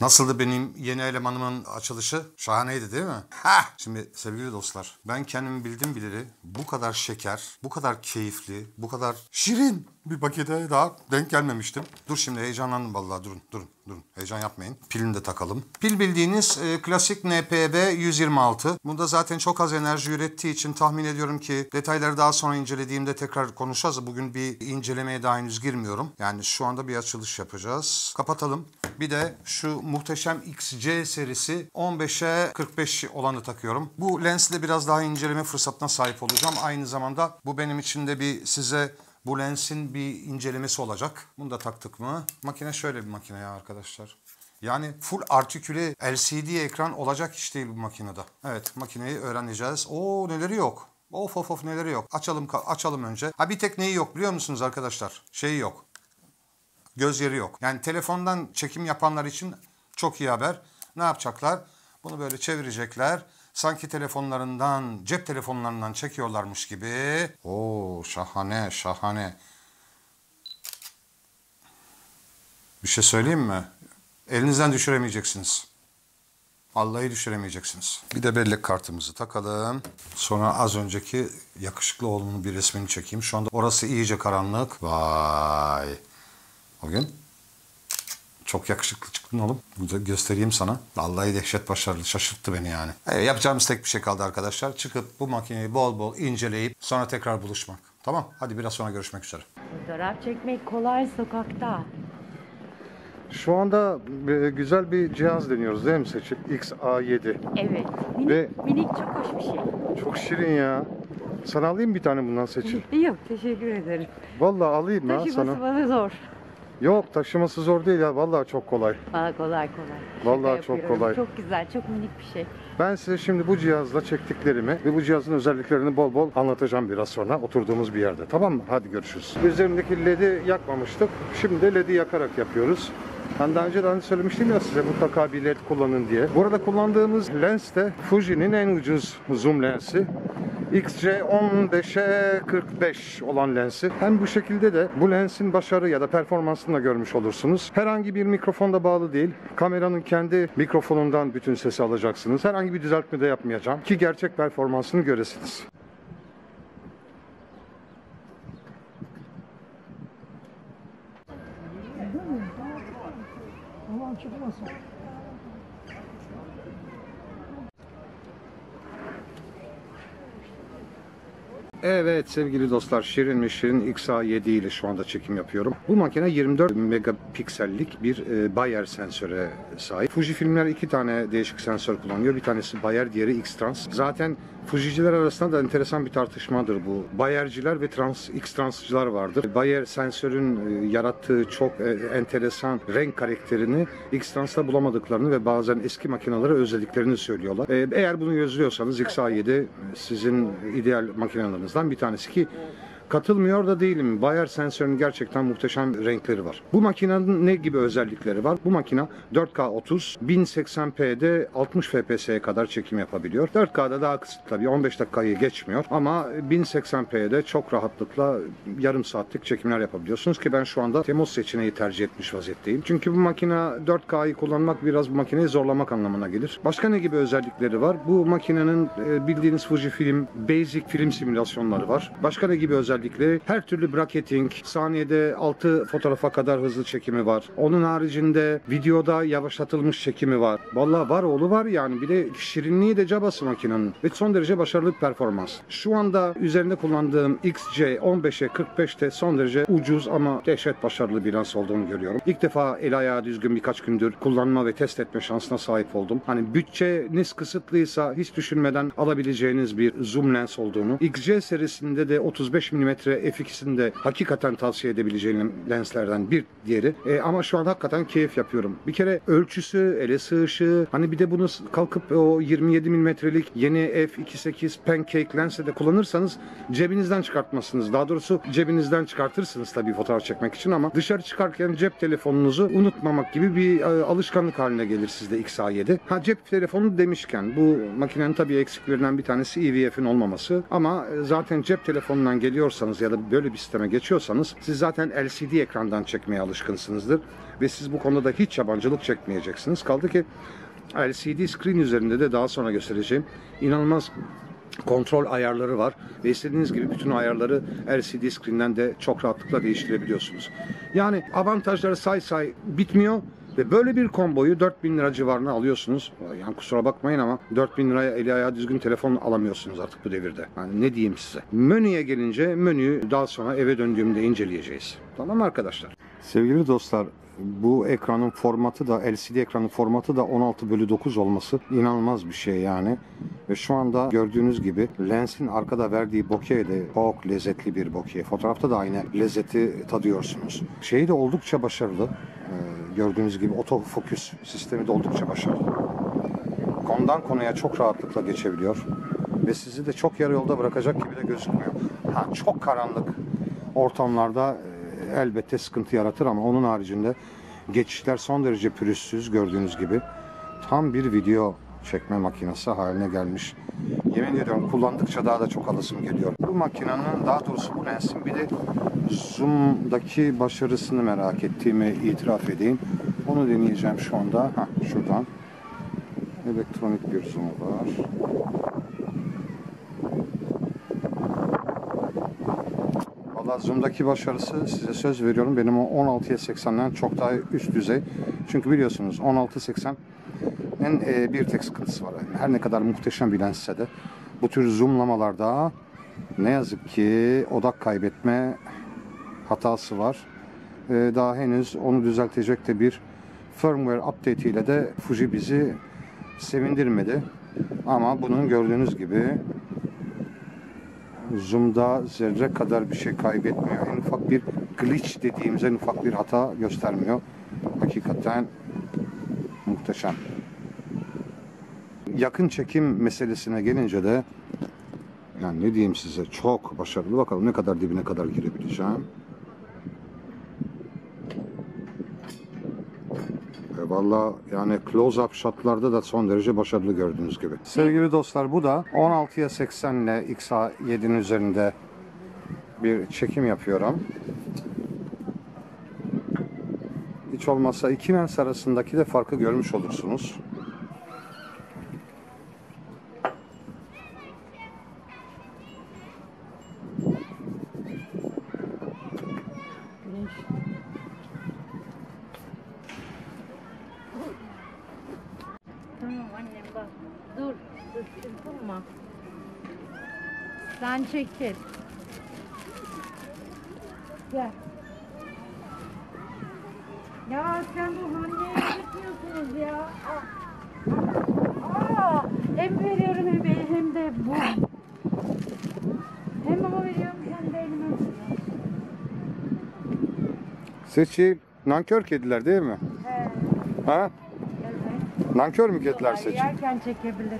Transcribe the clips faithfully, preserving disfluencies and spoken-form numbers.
Nasıldı benim yeni elemanımın açılışı? Şahaneydi değil mi? Ha! Şimdi sevgili dostlar, ben kendimi bildim bileli bu kadar şeker, bu kadar keyifli, bu kadar şirin bir pakete daha denk gelmemiştim. Dur şimdi heyecanlandım vallahi, durun durun durun. Heyecan yapmayın. Pilini de takalım. Pil bildiğiniz e, klasik N P B yüz yirmi altı. Bunda zaten çok az enerji ürettiği için tahmin ediyorum ki detayları daha sonra incelediğimde tekrar konuşacağız. Bugün bir incelemeye daha henüz girmiyorum. Yani şu anda bir açılış yapacağız. Kapatalım. Bir de şu muhteşem X C serisi on beşe kırk beş olanı takıyorum. Bu lensle biraz daha inceleme fırsatına sahip olacağım. Aynı zamanda bu benim için de bir size... Bu lensin bir incelemesi olacak. Bunu da taktık mı? Makine şöyle bir makine ya arkadaşlar. Yani full artiküle L C D ekran olacak iş değil bu makinede. Evet, makineyi öğreneceğiz. Oo, neleri yok. Of of of, neleri yok. Açalım açalım önce. Ha, bir tek neyi yok biliyor musunuz arkadaşlar? Şeyi yok. Göz yeri yok. Yani telefondan çekim yapanlar için çok iyi haber. Ne yapacaklar? Bunu böyle çevirecekler. Sanki telefonlarından, cep telefonlarından çekiyorlarmış gibi. Oo, şahane, şahane. Bir şey söyleyeyim mi? Elinizden düşüremeyeceksiniz. Vallahi düşüremeyeceksiniz. Bir de bellek kartımızı takalım. Sonra az önceki yakışıklı oğlumun bir resmini çekeyim. Şu anda orası iyice karanlık. Vay. O gün çok yakışıklı çıktın oğlum. Bunu göstereyim sana. Vallahi dehşet başarılı. Şaşırttı beni yani. Evet, yapacağımız tek bir şey kaldı arkadaşlar. Çıkıp bu makineyi bol bol inceleyip sonra tekrar buluşmak. Tamam. Hadi biraz sonra görüşmek üzere. Fotoğraf çekmek kolay sokakta. Şu anda güzel bir cihaz deniyoruz değil mi seçip? X A yedi. Evet. Minik, Ve... minik çok hoş bir şey. Çok şirin ya. Sana alayım bir tane bundan seçip. Yok, teşekkür ederim. Vallahi alayım ya sana. Taşıması bana zor. Yok, taşıması zor değil ya. Vallahi çok kolay. Vallahi kolay kolay. Vallahi çok kolay. Çok güzel, çok minik bir şey. Ben size şimdi bu cihazla çektiklerimi ve bu cihazın özelliklerini bol bol anlatacağım biraz sonra oturduğumuz bir yerde. Tamam mı? Hadi görüşürüz. Üzerindeki L E D'i yakmamıştık. Şimdi de L E D'i yakarak yapıyoruz. Ben daha önce de söylemiştim ya size mutlaka bir L E D kullanın diye. Bu arada kullandığımız lens de Fuji'nin en ucuz zoom lensi. X C on beşe kırk beş olan lensi. Hem bu şekilde de bu lensin başarı ya da performansını da görmüş olursunuz. Herhangi bir mikrofonda bağlı değil. Kameranın kendi mikrofonundan bütün sesi alacaksınız. Herhangi bir düzeltme de yapmayacağım ki gerçek performansını göresiniz. Aman çıkmasın. Evet sevgili dostlar, şirin mi şirin X A yedi ile şu anda çekim yapıyorum. Bu makine yirmi dört megapiksellik bir e, Bayer sensöre sahip. Fujifilmler iki tane değişik sensör kullanıyor. Bir tanesi Bayer, diğeri X-Trans. Zaten Fujiciler arasında da enteresan bir tartışmadır bu. Bayerciler ve trans, X-Trans'cılar vardır. Bayer sensörün e, yarattığı çok e, enteresan renk karakterini X-Trans'ta bulamadıklarını ve bazen eski makinelere özlediklerini söylüyorlar. E, eğer bunu gözlüyorsanız X A yedi sizin ideal makineleriniz bir tanesi ki katılmıyor da değilim. Bayer sensörünün gerçekten muhteşem renkleri var. Bu makinenin ne gibi özellikleri var? Bu makine dört K otuz, bin seksen p'de altmış F P S'ye kadar çekim yapabiliyor. dört K'da daha kısıtlı tabii, on beş dakikayı geçmiyor ama bin seksen p'de çok rahatlıkla yarım saatlik çekimler yapabiliyorsunuz ki ben şu anda Temmuz seçeneği tercih etmiş vaziyetteyim. Çünkü bu makine dört K'yı kullanmak biraz bu makineyi zorlamak anlamına gelir. Başka ne gibi özellikleri var? Bu makinenin bildiğiniz Fujifilm basic film simülasyonları var. Başka ne gibi özellikleri? Her türlü bracketing, saniyede altı fotoğrafa kadar hızlı çekimi var. Onun haricinde videoda yavaşlatılmış çekimi var. Vallahi var oğlu var yani. Bir de şirinliği de cabası makinenin ve son derece başarılı bir performans. Şu anda üzerinde kullandığım X C on beşe kırk beşte son derece ucuz ama dehşet başarılı bir lens olduğunu görüyorum. İlk defa el ayağı düzgün birkaç gündür kullanma ve test etme şansına sahip oldum. Hani bütçeniz kısıtlıysa hiç düşünmeden alabileceğiniz bir zoom lens olduğunu. X C serisinde de otuz beş milyon yirmi milimetre f ikisini de hakikaten tavsiye edebileceğim lenslerden bir diğeri. E, ama şu an hakikaten keyif yapıyorum. Bir kere ölçüsü, ele sığışı, hani bir de bunu kalkıp o yirmi yedi milimetrelik yeni f iki sekiz pancake lensi de kullanırsanız cebinizden çıkartmazsınız. Daha doğrusu cebinizden çıkartırsınız tabii fotoğraf çekmek için, ama dışarı çıkarken cep telefonunuzu unutmamak gibi bir e, alışkanlık haline gelir sizde X A yedi. Ha, cep telefonu demişken, bu makinenin tabii eksiklerinden bir tanesi E V F'in olmaması, ama zaten cep telefonundan geliyorsanız ya da böyle bir sisteme geçiyorsanız siz zaten L C D ekrandan çekmeye alışkınsınızdır ve siz bu konuda da hiç yabancılık çekmeyeceksiniz. Kaldı ki L C D screen üzerinde de daha sonra göstereceğim inanılmaz kontrol ayarları var ve istediğiniz gibi bütün ayarları L C D screen'den de çok rahatlıkla değiştirebiliyorsunuz. Yani avantajları say say bitmiyor. Ve böyle bir komboyu dört bin lira civarına alıyorsunuz. Yani kusura bakmayın ama dört bin liraya eli ayağı düzgün telefon alamıyorsunuz artık bu devirde. Yani ne diyeyim size. Menüye gelince, menüyü daha sonra eve döndüğümde inceleyeceğiz. Tamam mı arkadaşlar? Sevgili dostlar, bu ekranın formatı da, L C D ekranın formatı da on altı bölü dokuz olması inanılmaz bir şey yani. Ve şu anda gördüğünüz gibi lensin arkada verdiği bokeh de çok lezzetli bir bokeh. Fotoğrafta da aynı lezzeti tadıyorsunuz. Şeyi de oldukça başarılı. Gördüğünüz gibi otofokus sistemi de oldukça başarılı. Konudan konuya çok rahatlıkla geçebiliyor. Ve sizi de çok yarı yolda bırakacak gibi de gözükmüyor. Ha, çok karanlık ortamlarda elbette sıkıntı yaratır ama onun haricinde geçişler son derece pürüzsüz, gördüğünüz gibi. Tam bir video çekme makinesi haline gelmiş. Yemin ediyorum kullandıkça daha da çok alasım geliyor. Bu makinenin, daha doğrusu bu lensin bir de zoom'daki başarısını merak ettiğimi itiraf edeyim. Onu deneyeceğim şu anda. Heh, şuradan. Elektronik bir zoom var. Valla zoom'daki başarısı, size söz veriyorum, benim o on altıya seksenden çok daha üst düzey. Çünkü biliyorsunuz on altı seksen bir tek sıkıntısı var. Her ne kadar muhteşem bir lensse de bu tür zoomlamalarda ne yazık ki odak kaybetme hatası var. Daha henüz onu düzeltecek de bir firmware update ile de Fuji bizi sevindirmedi. Ama bunun gördüğünüz gibi zoom'da zerre kadar bir şey kaybetmiyor. En ufak bir glitch dediğimiz, en ufak bir hata göstermiyor. Hakikaten muhteşem. Yakın çekim meselesine gelince de, yani ne diyeyim size, çok başarılı. Bakalım ne kadar dibine kadar girebileceğim. E valla yani close-up shotlarda da son derece başarılı, gördüğünüz gibi. Sevgili dostlar, bu da on altıya seksen ile X A yedi'nin üzerinde bir çekim yapıyorum. Hiç olmazsa iki lens arasındaki de farkı görmüş olursunuz. Sen çektir. Gel. Ya sen bu hamleye gitmiyorsunuz ya. Aa. Aa. Hem veriyorum emeği hem de bu. Hem ama veriyorum hem de elime. Seçi nankör kediler değil mi? He. Ha? Evet. Nankör mü kediler Seçi? Yerken çekebilirsin.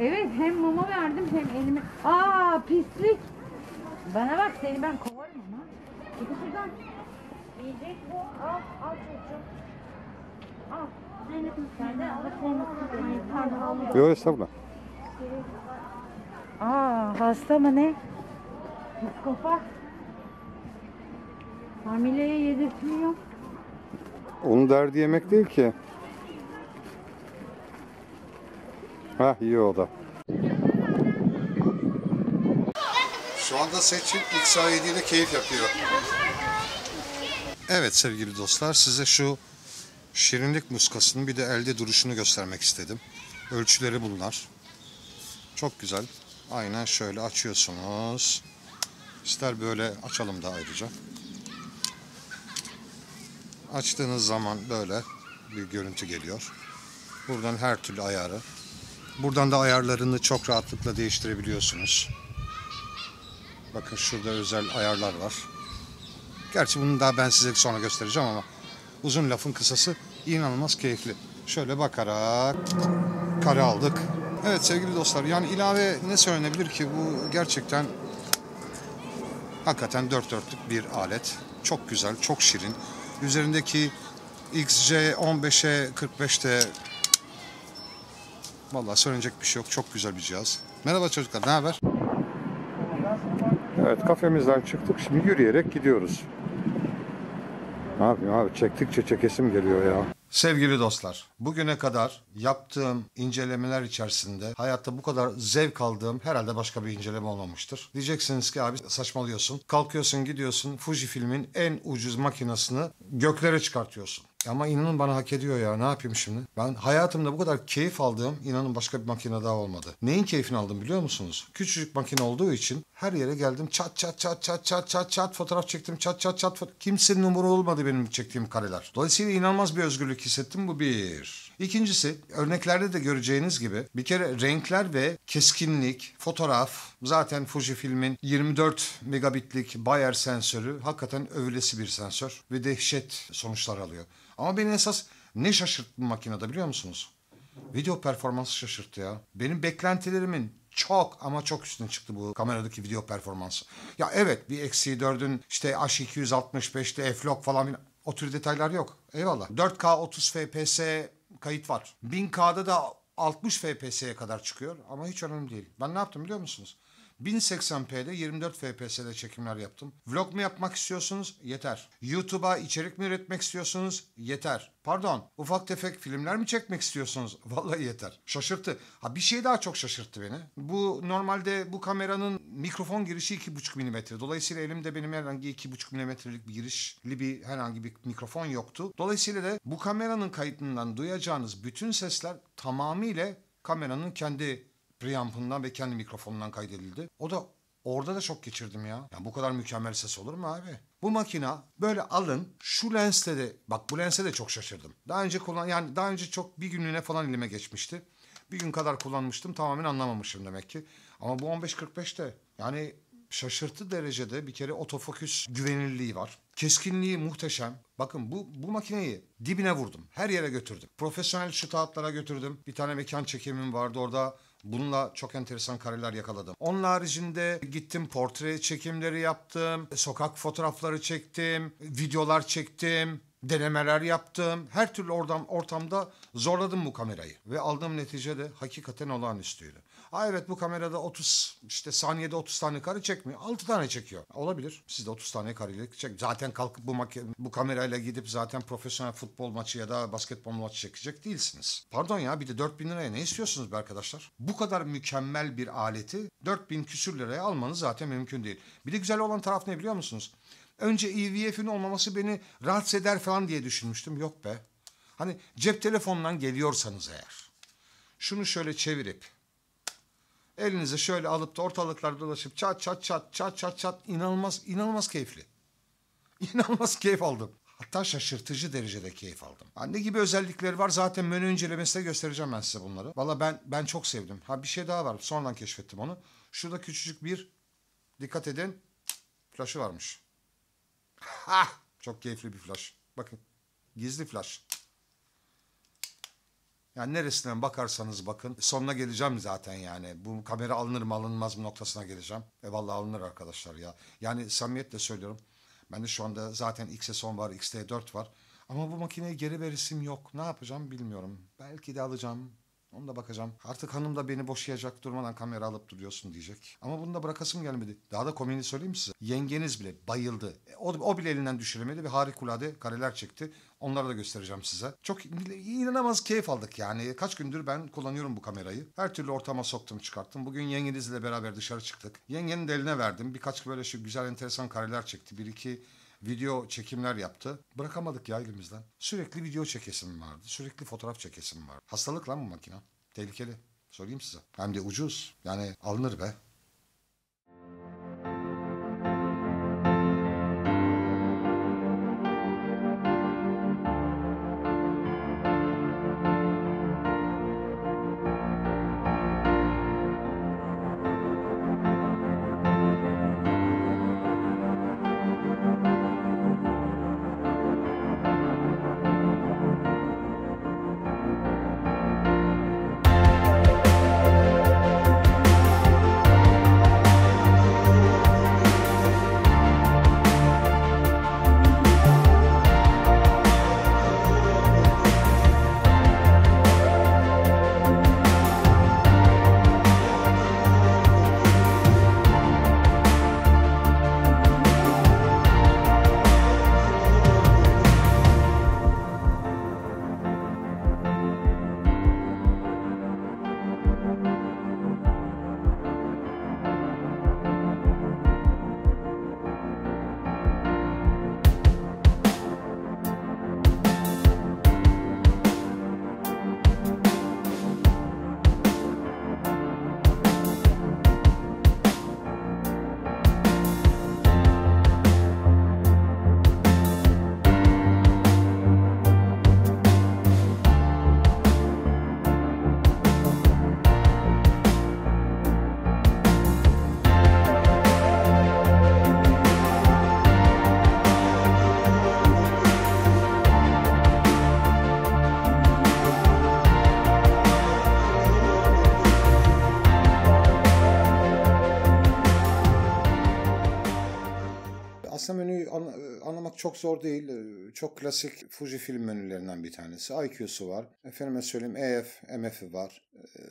Evet, hem mama verdim hem elime. Aa, pislik. Bana bak, seni ben kovarım ama. Çıkı şuradan. Yiyecek bu. Al, al çocuğum. Al. Zeynep senden alıp onu tutmayı. Pardon, alıyorum. Yok, estağfurullah. Aa, hasta mı ne? Psikopat. Hamileye yedirtmiyor. Onun derdi yemek değil ki. Hah, iyi o da. Şu anda Seçil X A yedi ile keyif yapıyor. Evet sevgili dostlar, size şu şirinlik muskasının bir de elde duruşunu göstermek istedim. Ölçüleri bunlar. Çok güzel. Aynen şöyle açıyorsunuz. İster böyle açalım da ayrıca. Açtığınız zaman böyle bir görüntü geliyor. Buradan her türlü ayarı. Buradan da ayarlarını çok rahatlıkla değiştirebiliyorsunuz. Bakın şurada özel ayarlar var. Gerçi bunu daha ben size sonra göstereceğim ama uzun lafın kısası inanılmaz keyifli. Şöyle bakarak kare aldık. Evet sevgili dostlar, yani ilave ne söylenebilir ki, bu gerçekten hakikaten dört dörtlük bir alet. Çok güzel, çok şirin. Üzerindeki X C on beşe kırk beşte vallahi söylenecek bir şey yok. Çok güzel bir cihaz. Merhaba çocuklar, ne haber? Evet, kafemizden çıktık. Şimdi yürüyerek gidiyoruz. Ne yapayım abi? Çektikçe çekesim geliyor ya. Sevgili dostlar, bugüne kadar yaptığım incelemeler içerisinde hayatta bu kadar zevk aldığım herhalde başka bir inceleme olmamıştır. Diyeceksiniz ki abi saçmalıyorsun. Kalkıyorsun gidiyorsun Fujifilm'in en ucuz makinesini göklere çıkartıyorsun. Ama inanın bana hak ediyor ya, ne yapayım şimdi? Ben hayatımda bu kadar keyif aldığım inanın başka bir makine daha olmadı. Neyin keyfini aldım biliyor musunuz? Küçücük makine olduğu için her yere geldim, çat çat çat çat çat çat çat fotoğraf çektim, çat çat çat fotoğraf. Kimsenin numara olmadı benim çektiğim kareler. Dolayısıyla inanılmaz bir özgürlük hissettim, bu bir. İkincisi, örneklerde de göreceğiniz gibi bir kere renkler ve keskinlik, fotoğraf, zaten Fujifilm'in yirmi dört megabitlik Bayer sensörü hakikaten övülesi bir sensör ve dehşet sonuçlar alıyor. Ama beni esas ne şaşırttı bu makinede biliyor musunuz? Video performansı şaşırttı ya. Benim beklentilerimin çok ama çok üstüne çıktı bu kameradaki video performansı. Ya evet, bir X C dördün işte H iki altmış beşte F-log falan o tür detaylar yok. Eyvallah. dört K otuz F P S kayıt var. bin K'da da altmış F P S'ye kadar çıkıyor ama hiç önemli değil. Ben ne yaptım biliyor musunuz? bin seksen P'de yirmi dört F P S'de çekimler yaptım. Vlog mu yapmak istiyorsunuz? Yeter. YouTube'a içerik mi üretmek istiyorsunuz? Yeter. Pardon, ufak tefek filmler mi çekmek istiyorsunuz? Vallahi yeter. Şaşırttı. Ha, bir şey daha çok şaşırttı beni. Bu normalde bu kameranın mikrofon girişi iki buçuk milimetre. Dolayısıyla elimde benim herhangi iki buçuk milimetrelik bir girişli bir herhangi bir mikrofon yoktu. Dolayısıyla da bu kameranın kaydından duyacağınız bütün sesler tamamıyla kameranın kendi preamp'ından ve kendi mikrofonundan kaydedildi. O da orada da şok geçirdim ya. Ya bu kadar mükemmel ses olur mu abi? Bu makina böyle alın, şu lensle de, bak bu lense de çok şaşırdım. Daha önce kullan, yani daha önce çok bir günlüğüne falan elime geçmişti. Bir gün kadar kullanmıştım, tamamen anlamamışım demek ki. Ama bu on beş kırk beşte yani şaşırtı derecede bir kere otofokus güvenilirliği var. Keskinliği muhteşem. Bakın bu bu makineyi dibine vurdum. Her yere götürdüm. Profesyonel shootoutlara götürdüm. Bir tane mekan çekimim vardı orada. Bununla çok enteresan kareler yakaladım. Onun haricinde gittim portre çekimleri yaptım. Sokak fotoğrafları çektim. Videolar çektim. Denemeler yaptım. Her türlü ortam, ortamda zorladım bu kamerayı. Ve aldığım netice de hakikaten olağanüstüydü. Aa evet, bu kamerada otuz işte saniyede otuz tane kare çekmiyor. altı tane çekiyor. Olabilir. Siz de otuz tane kareyle çek. Zaten kalkıp bu bu kamerayla gidip zaten profesyonel futbol maçı ya da basketbol maçı çekecek değilsiniz. Pardon ya, bir de dört bin liraya ne istiyorsunuz be arkadaşlar? Bu kadar mükemmel bir aleti dört bin küsür liraya almanız zaten mümkün değil. Bir de güzel olan taraf ne biliyor musunuz? Önce E V F'in olmaması beni rahatsız eder falan diye düşünmüştüm. Yok be. Hani cep telefonundan geliyorsanız eğer. Şunu şöyle çevirip elinizi şöyle alıp da ortalıklarda dolaşıp çat çat çat çat çat çat inanılmaz inanılmaz keyifli. İnanılmaz keyif aldım. Hatta şaşırtıcı derecede keyif aldım. Ne gibi özellikleri var zaten menü incelemesinde göstereceğim ben size bunları. Valla ben ben çok sevdim. Ha bir şey daha var. Sonradan keşfettim onu. Şurada küçücük bir, dikkat edin, flaşı varmış. Ha! Çok keyifli bir flash. Bakın. Gizli flash. Yani neresinden bakarsanız bakın. Sonuna geleceğim zaten yani. Bu kamera alınır mı alınmaz mı noktasına geleceğim. E vallahi alınır arkadaşlar ya. Yani samimiyetle söylüyorum. Ben de şu anda zaten X S on var, X T dört var. Ama bu makineyi geri verisim yok. Ne yapacağım bilmiyorum. Belki de alacağım. Onu da bakacağım. Artık hanım da beni boşayacak, durmadan kamera alıp duruyorsun diyecek. Ama bunu da bırakasım gelmedi. Daha da komini söyleyeyim size. Yengeniz bile bayıldı. O, o bile elinden düşüremedi ve harikulade kareler çekti. Onları da göstereceğim size. Çok inanılmaz keyif aldık yani. Kaç gündür ben kullanıyorum bu kamerayı. Her türlü ortama soktum, çıkarttım. Bugün yengenizle beraber dışarı çıktık. Yengenin de eline verdim. Birkaç böyle şu güzel enteresan kareler çekti. Bir iki video çekimler yaptı. Bırakamadık ya elimizden. Sürekli video çekesim vardı. Sürekli fotoğraf çekesim vardı. Hastalık lan bu makine. Tehlikeli. Söyleyeyim size. Hem de ucuz. Yani alınır be. Aslında menüyü anlamak çok zor değil. Çok klasik Fujifilm menülerinden bir tanesi. I Q'su var. Efendime söyleyeyim A F, M F'i var.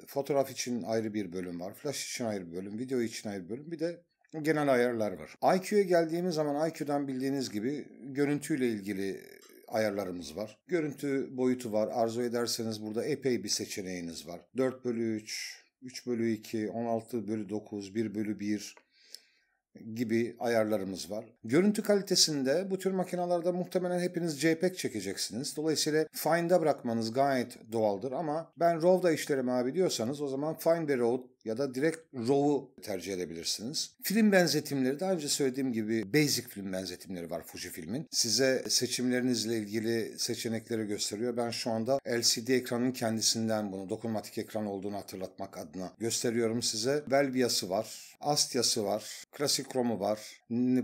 Fotoğraf için ayrı bir bölüm var. Flash için ayrı bir bölüm. Video için ayrı bir bölüm. Bir de genel ayarlar var. I Q'ya geldiğimiz zaman I Q'dan bildiğiniz gibi görüntüyle ilgili ayarlarımız var. Görüntü boyutu var. Arzu ederseniz burada epey bir seçeneğiniz var. dört bölü üç, üç bölü iki, on altı bölü dokuz, bir bölü bir gibi ayarlarımız var. Görüntü kalitesinde bu tür makinalarda muhtemelen hepiniz JPEG çekeceksiniz. Dolayısıyla Fine'da bırakmanız gayet doğaldır ama ben RAW'da işlerim abi diyorsanız o zaman Fine ve RAW ya da direkt RAW'u tercih edebilirsiniz. Film benzetimleri, daha önce söylediğim gibi basic film benzetimleri var Fujifilm'in. Size seçimlerinizle ilgili seçenekleri gösteriyor. Ben şu anda L C D ekranın kendisinden bunu dokunmatik ekran olduğunu hatırlatmak adına gösteriyorum size. Belbiyası var, Astya'sı var, klasik kromu var,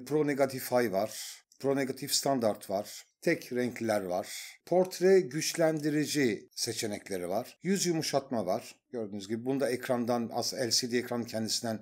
Pro Negatif High var, Pro Negatif Standart var. Tek renkler var. Portre güçlendirici seçenekleri var. Yüz yumuşatma var. Gördüğünüz gibi bunu da ekrandan, L C D ekranın kendisinden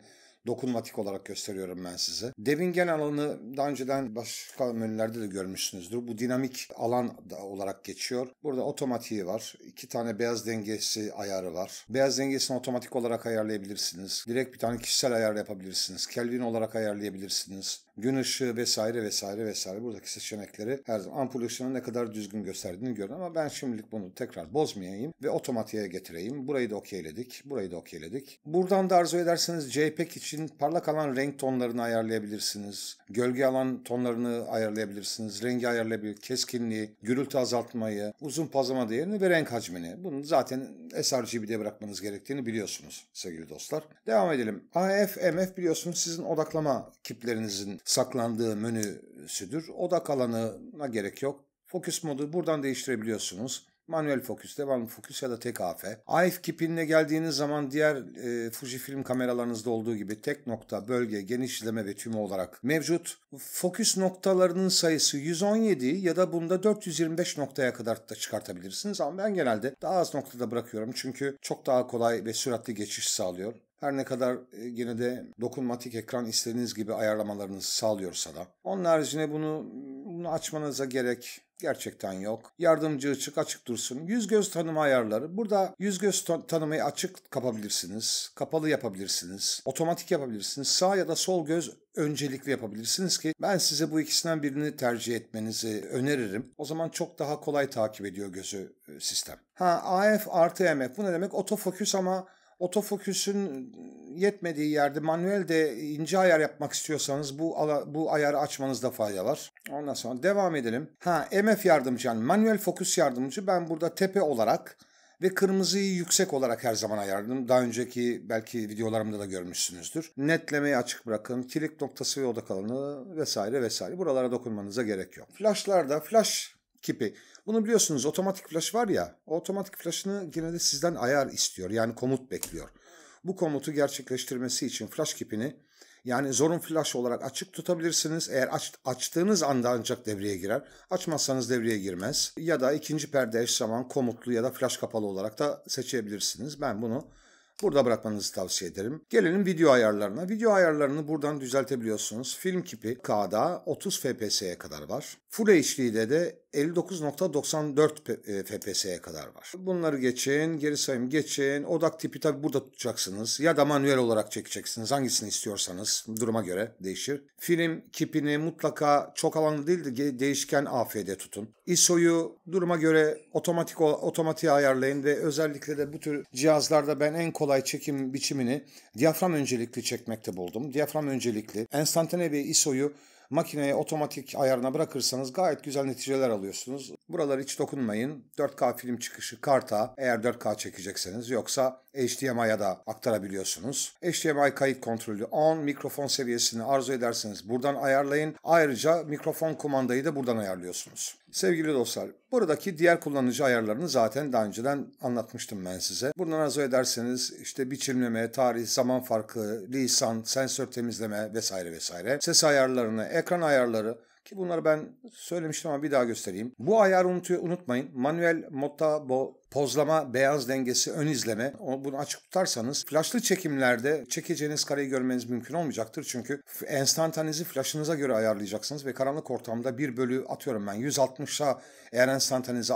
dokunmatik olarak gösteriyorum ben size. Devingen alanı daha önceden başka menülerde de görmüşsünüzdür. Bu dinamik alan olarak geçiyor. Burada otomatiği var. İki tane beyaz dengesi ayarı var. Beyaz dengesini otomatik olarak ayarlayabilirsiniz. Direkt bir tane kişisel ayar yapabilirsiniz. Kelvin olarak ayarlayabilirsiniz. Gün ışığı vesaire vesaire vesaire. Buradaki seçenekleri her zaman ampul ışığını ne kadar düzgün gösterdiğini görün ama ben şimdilik bunu tekrar bozmayayım ve otomatiğe getireyim. Burayı da okeyledik. Burayı da okeyledik. Buradan da arzu ederseniz JPEG için parlak alan renk tonlarını ayarlayabilirsiniz. Gölge alan tonlarını ayarlayabilirsiniz. Rengi ayarlayabilirsiniz. Keskinliği, gürültü azaltmayı, uzun pazlama değerini ve renk hacmini. Bunu zaten S R G B'de bırakmanız gerektiğini biliyorsunuz sevgili dostlar. Devam edelim. A F, M F biliyorsunuz sizin odaklama kiplerinizin saklandığı menüsüdür. Odak alanına gerek yok. Fokus modu buradan değiştirebiliyorsunuz. Manuel fokus, devamlı fokus ya da tek A F. A F kipine geldiğiniz zaman diğer e, Fujifilm kameralarınızda olduğu gibi tek nokta, bölge, genişleme ve tümü olarak mevcut. Fokus noktalarının sayısı yüz on yedi ya da bunda dört yüz yirmi beş noktaya kadar da çıkartabilirsiniz. Ama ben genelde daha az noktada bırakıyorum çünkü çok daha kolay ve süratli geçiş sağlıyor. Her ne kadar yine de dokunmatik ekran istediğiniz gibi ayarlamalarınızı sağlıyorsa da. Onun haricinde bunu, bunu açmanıza gerek gerçekten yok. Yardımcı ışık açık dursun. Yüz göz tanıma ayarları. Burada yüz göz tanımayı açık kapabilirsiniz. Kapalı yapabilirsiniz. Otomatik yapabilirsiniz. Sağ ya da sol göz öncelikli yapabilirsiniz ki ben size bu ikisinden birini tercih etmenizi öneririm. O zaman çok daha kolay takip ediyor gözü sistem. Ha, A F artı M F. Bu ne demek? Otofokus ama otofokusun yetmediği yerde manuel de ince ayar yapmak istiyorsanız bu bu ayarı açmanızda fayda var. Ondan sonra devam edelim. Ha, M F yardımcı, yani manuel fokus yardımcı. Ben burada tepe olarak ve kırmızıyı yüksek olarak her zaman ayarladım. Daha önceki belki videolarımda da görmüşsünüzdür. Netlemeyi açık bırakın. Kilit noktası ve odak alanı vesaire vesaire. Buralara dokunmanıza gerek yok. Flashlarda flash kipi. Bunu biliyorsunuz, otomatik flash var ya, o otomatik flash'ını yine de sizden ayar istiyor. Yani komut bekliyor. Bu komutu gerçekleştirmesi için flash kipini, yani zorun flash olarak açık tutabilirsiniz. Eğer aç, açtığınız anda ancak devreye girer. Açmazsanız devreye girmez. Ya da ikinci perde eş zaman komutlu ya da flash kapalı olarak da seçebilirsiniz. Ben bunu burada bırakmanızı tavsiye ederim. Gelelim video ayarlarına. Video ayarlarını buradan düzeltebiliyorsunuz. Film kipi K'da otuz F P S'ye kadar var. Full H D'de de elli dokuz nokta doksan dört F P S'ye kadar var. Bunları geçin, geri sayım geçin. Odak tipi tabi burada tutacaksınız. Ya da manuel olarak çekeceksiniz. Hangisini istiyorsanız duruma göre değişir. Film kipini mutlaka çok alanlı değil de değişken A F'de tutun. I S O'yu duruma göre otomatik otomatiğe ayarlayın ve özellikle de bu tür cihazlarda ben en kolay çekim biçimini diyafram öncelikli çekmekte buldum. Diyafram öncelikli enstantane ve I S O'yu makineye otomatik ayarına bırakırsanız gayet güzel neticeler alıyorsunuz. Buraları hiç dokunmayın. dört K film çıkışı karta eğer dört K çekecekseniz, yoksa H D M I'ya da aktarabiliyorsunuz. H D M I kayıt kontrolü on, mikrofon seviyesini arzu ederseniz buradan ayarlayın. Ayrıca mikrofon kumandayı da buradan ayarlıyorsunuz. Sevgili dostlar, buradaki diğer kullanıcı ayarlarını zaten daha önceden anlatmıştım ben size. Buradan arzu ederseniz işte biçimleme, tarih, zaman farkı, lisan, sensör temizleme vesaire vesaire. Ses ayarlarını, ekran ayarları, Ki bunları ben söylemiştim ama bir daha göstereyim. Bu ayarı unutuyor, unutmayın. Manuel modda bu pozlama, beyaz dengesi, ön izleme. Bunu açık tutarsanız flaşlı çekimlerde çekeceğiniz kareyi görmeniz mümkün olmayacaktır. Çünkü enstantanizi flaşınıza göre ayarlayacaksınız ve karanlık ortamda bir bölü atıyorum ben yüz altmışa eğer enstantanizi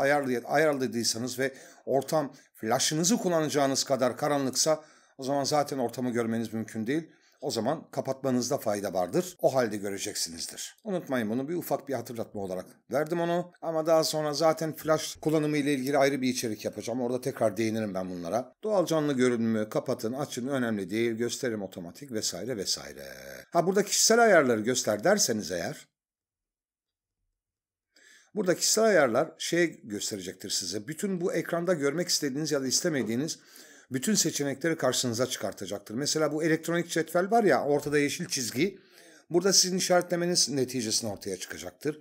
ayarladıysanız ve ortam flaşınızı kullanacağınız kadar karanlıksa o zaman zaten ortamı görmeniz mümkün değil. O zaman kapatmanızda fayda vardır. O halde göreceksinizdir. Unutmayın bunu, bir ufak bir hatırlatma olarak verdim onu. Ama daha sonra zaten flash kullanımı ile ilgili ayrı bir içerik yapacağım. Orada tekrar değinirim ben bunlara. Doğal canlı görünümü kapatın, açın, önemli değil. Gösterim otomatik vesaire vesaire. Ha, burada kişisel ayarları göster derseniz eğer. Burada kişisel ayarlar şey gösterecektir size. Bütün bu ekranda görmek istediğiniz ya da istemediğiniz bütün seçenekleri karşınıza çıkartacaktır. Mesela bu elektronik cetvel var ya, ortada yeşil çizgi. Burada sizin işaretlemeniz neticesini ortaya çıkacaktır.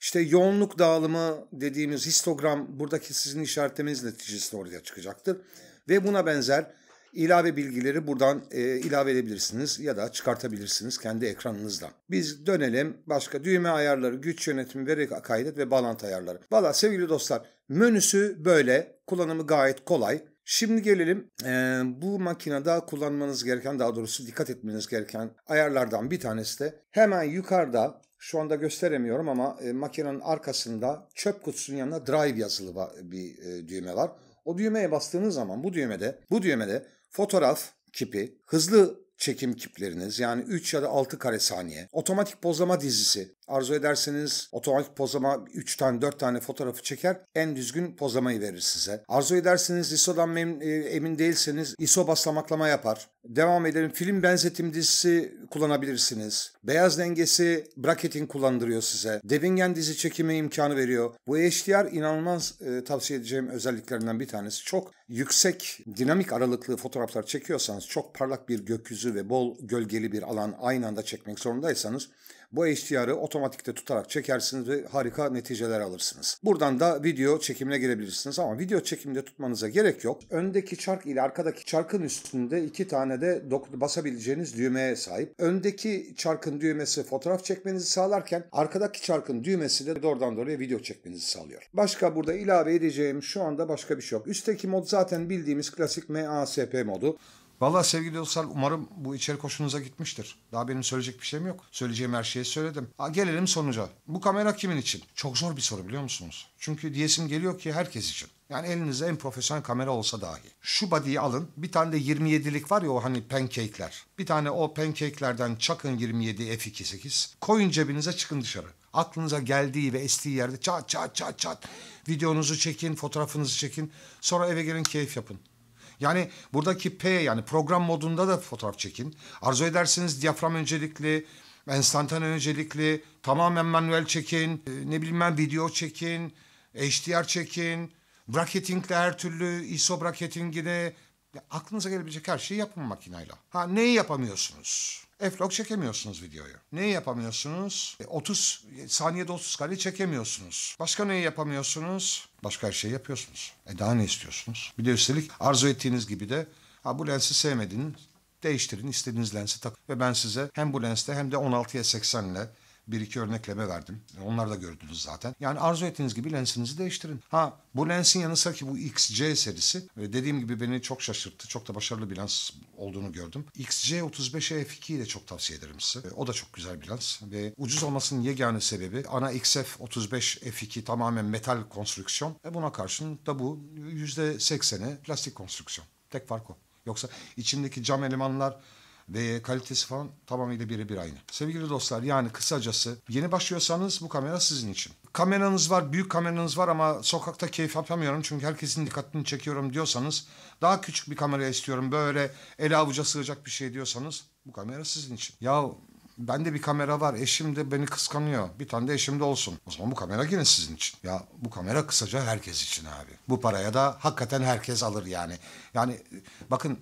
İşte yoğunluk dağılımı dediğimiz histogram buradaki sizin işaretlemeniz neticesini ortaya çıkacaktır. Ve buna benzer ilave bilgileri buradan e, ilave edebilirsiniz ya da çıkartabilirsiniz kendi ekranınızdan. Biz dönelim başka düğme ayarları, güç yönetimi, veri kaydet ve bağlantı ayarları. Valla sevgili dostlar, menüsü böyle, kullanımı gayet kolay. Şimdi gelelim e, bu makinede kullanmanız gereken, daha doğrusu dikkat etmeniz gereken ayarlardan bir tanesi de hemen yukarıda, şu anda gösteremiyorum ama e, makinenin arkasında çöp kutusunun yanına Drive yazılı bir e, düğme var. O düğmeye bastığınız zaman bu düğmede, bu düğmede fotoğraf kipi, hızlı çekim kipleriniz yani üç ya da altı kare saniye, otomatik pozlama dizisi, arzu ederseniz otomatik pozlama üç tane dört tane fotoğrafı çeker, en düzgün pozlamayı verir size. Arzu ederseniz I S O'dan emin değilseniz I S O baslamaklama yapar. Devam edelim, film benzetim dizisi kullanabilirsiniz. Beyaz dengesi bracketing kullandırıyor size. Devingen dizi çekimi imkanı veriyor. Bu H D R inanılmaz e, tavsiye edeceğim özelliklerinden bir tanesi. Çok yüksek dinamik aralıklı fotoğraflar çekiyorsanız, çok parlak bir gökyüzü ve bol gölgeli bir alan aynı anda çekmek zorundaysanız bu H D R'ı otomatikte tutarak çekersiniz ve harika neticeler alırsınız. Buradan da video çekimine girebilirsiniz ama video çekimde tutmanıza gerek yok. Öndeki çark ile arkadaki çarkın üstünde iki tane de basabileceğiniz düğmeye sahip. Öndeki çarkın düğmesi fotoğraf çekmenizi sağlarken arkadaki çarkın düğmesi de doğrudan doğruya video çekmenizi sağlıyor. Başka burada ilave edeceğim şu anda başka bir şey yok. Üstteki mod zaten bildiğimiz klasik M A S P modu. Vallahi sevgili dostlar, umarım bu içerik hoşunuza gitmiştir. Daha benim söyleyecek bir şeyim yok. Söyleyeceğim her şeyi söyledim. Ha, gelelim sonuca. Bu kamera kimin için? Çok zor bir soru, biliyor musunuz? Çünkü diyesim geliyor ki herkes için. Yani elinizde en profesyonel kamera olsa dahi. Şu body'yi alın. Bir tane de yirmi yedilik var ya, o hani pancake'ler. Bir tane o pancake'lerden çakın yirmi yedi F iki sekiz. Koyun cebinize, çıkın dışarı. Aklınıza geldiği ve estiği yerde çat çat çat çat. Videonuzu çekin, fotoğrafınızı çekin. Sonra eve gelin, keyif yapın. Yani buradaki P, yani program modunda da fotoğraf çekin. Arzu ederseniz diyafram öncelikli, enstantane öncelikli, tamamen manuel çekin, ne bileyim ben video çekin, H D R çekin, bracketingle her türlü, I S O bracketingine, aklınıza gelebilecek her şeyi yapın makineyle. Ha, neyi yapamıyorsunuz? F-log çekemiyorsunuz videoyu. Neyi yapamıyorsunuz? E, otuz saniyede otuz kare çekemiyorsunuz. Başka neyi yapamıyorsunuz? Başka her şeyi yapıyorsunuz. E daha ne istiyorsunuz? Bir de üstelik arzu ettiğiniz gibi de ha, bu lensi sevmediğiniz değiştirin, istediğiniz lensi takın. Ve ben size hem bu lensle hem de on altıya seksen ile bir iki örnekleme verdim. Onları da gördünüz zaten. Yani arzu ettiğiniz gibi lensinizi değiştirin. Ha, bu lensin yanı sıra ki bu X C serisi dediğim gibi beni çok şaşırttı. Çok da başarılı bir lens olduğunu gördüm. X C otuz beş F iki'yi de çok tavsiye ederim size. O da çok güzel bir lens ve ucuz olmasının yegane sebebi ana X F otuz beş F iki tamamen metal konstrüksiyon. E buna karşın da bu yüzde sekseni plastik konstrüksiyon. Tek fark o. Yoksa içindeki cam elemanlar ve kalitesi falan tamamıyla birebir aynı. Sevgili dostlar, yani kısacası yeni başlıyorsanız bu kamera sizin için. Kameranız var, büyük kameranız var ama sokakta keyif yapamıyorum çünkü herkesin dikkatini çekiyorum diyorsanız, daha küçük bir kamera istiyorum böyle ele avuca sığacak bir şey diyorsanız bu kamera sizin için. Ya bende bir kamera var, eşim de beni kıskanıyor, bir tane de eşim de olsun. O zaman bu kamera yine sizin için. Ya bu kamera kısaca herkes için abi. Bu paraya da hakikaten herkes alır yani. Yani bakın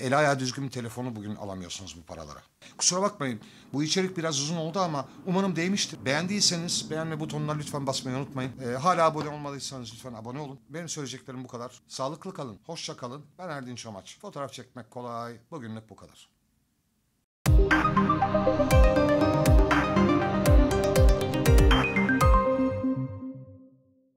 el ayağı düzgün bir telefonu bugün alamıyorsunuz bu paralara. Kusura bakmayın, bu içerik biraz uzun oldu ama umarım değmiştir. Beğendiyseniz beğenme butonuna lütfen basmayı unutmayın. E, hala abone olmadıysanız lütfen abone olun. Benim söyleyeceklerim bu kadar. Sağlıklı kalın, hoşça kalın. Ben Erdin Çomaç. Fotoğraf çekmek kolay. Bugünlük bu kadar. Thank you.